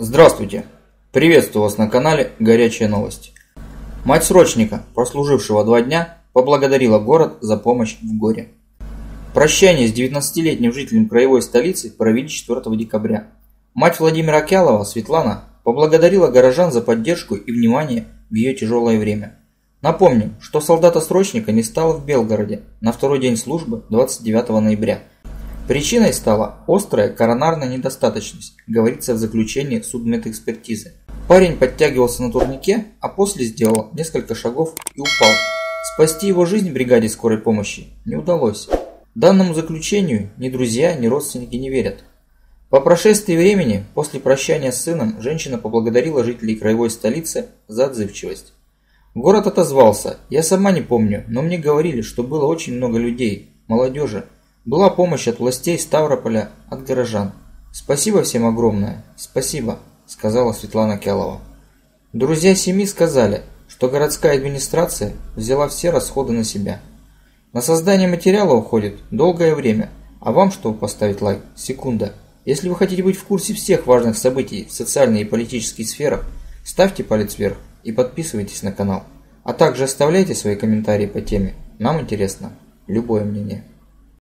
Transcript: Здравствуйте! Приветствую вас на канале «Горячая новость». Мать срочника, прослужившего 2 дня, поблагодарила город за помощь в горе. Прощание с 19-летним жителем краевой столицы провели 4 декабря. Мать Владимира Кялова, Светлана, поблагодарила горожан за поддержку и внимание в ее тяжелое время. Напомним, что солдата-срочника не стало в Белгороде на 2-й день службы 29 ноября. Причиной стала острая коронарная недостаточность, говорится в заключении судмедэкспертизы. Парень подтягивался на турнике, а после сделал несколько шагов и упал. Спасти его жизнь бригаде скорой помощи не удалось. Данному заключению ни друзья, ни родственники не верят. По прошествии времени, после прощания с сыном, женщина поблагодарила жителей краевой столицы за отзывчивость. Город отозвался. Я сама не помню, но мне говорили, что было очень много людей, молодежи. Была помощь от властей Ставрополя, от горожан. Спасибо всем огромное, спасибо, сказала Светлана Кялова. Друзья семьи сказали, что городская администрация взяла все расходы на себя. На создание материала уходит долгое время, а вам, чтобы поставить лайк, секунда. Если вы хотите быть в курсе всех важных событий в социальной и политической сферах, ставьте палец вверх и подписывайтесь на канал. А также оставляйте свои комментарии по теме, нам интересно любое мнение.